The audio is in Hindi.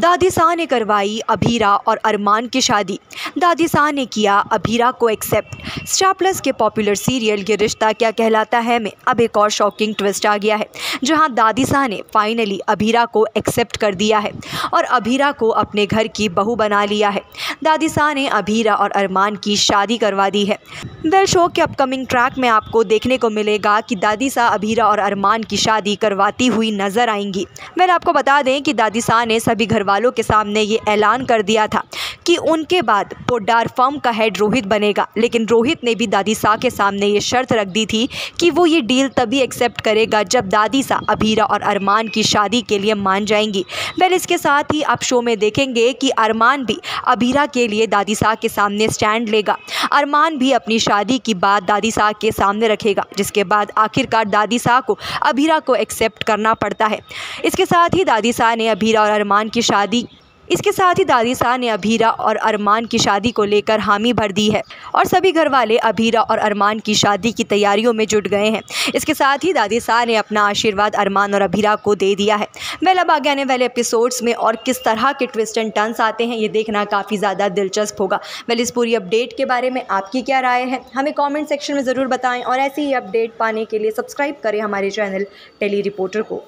दादिसा ने करवाई अभीरा और अरमान की शादी। दादिसा ने किया अभीरा को एक्सेप्ट। स्टार प्लस के पॉपुलर सीरियल ये रिश्ता क्या कहलाता है में अब एक और शॉकिंग ट्विस्ट आ गया है, जहां दादिसा ने फाइनली अभीरा को एक्सेप्ट कर दिया है और अभीरा को अपने घर की बहू बना लिया है। दादिसा ने अभीरा और अरमान की शादी करवा दी है। वेल, शो के अपकमिंग ट्रैक में आपको देखने को मिलेगा कि दादिसा अभीरा और अरमान की शादी करवाती हुई नजर आएंगी। वेल, आपको बता दें कि दादिसा ने सभी घर वालों के सामने ये ऐलान कर दिया था कि उनके बाद पोड्डार फर्म का हेड रोहित बनेगा, लेकिन रोहित ने भी दादिसा के सामने ये शर्त रख दी थी कि वो ये डील तभी एक्सेप्ट करेगा जब दादिसा अभीरा और अरमान की शादी के लिए मान जाएंगी। वेल, इसके साथ ही आप शो में देखेंगे कि अरमान भी अभीरा के लिए दादिसा के सामने स्टैंड लेगा। अरमान भी अपनी शादी की बात दादिसा के सामने रखेगा, जिसके बाद आखिरकार दादिसा को अभीरा को एक्सेप्ट करना पड़ता है। इसके साथ ही दादिसा ने अभीरा और अरमान की शादी को लेकर हामी भर दी है और सभी घर वाले अभीरा और अरमान की शादी की तैयारियों में जुट गए हैं। इसके साथ ही दादिसा ने अपना आशीर्वाद अरमान और अभीरा को दे दिया है। वेल, अब आगे आने वाले एपिसोड्स में और किस तरह के ट्विस्ट एंड टर्न्स आते हैं ये देखना काफ़ी ज़्यादा दिलचस्प होगा। वेल, इस पूरी अपडेट के बारे में आपकी क्या राय है हमें कॉमेंट सेक्शन में ज़रूर बताएँ और ऐसी ही अपडेट पाने के लिए सब्सक्राइब करें हमारे चैनल टेली रिपोर्टर को।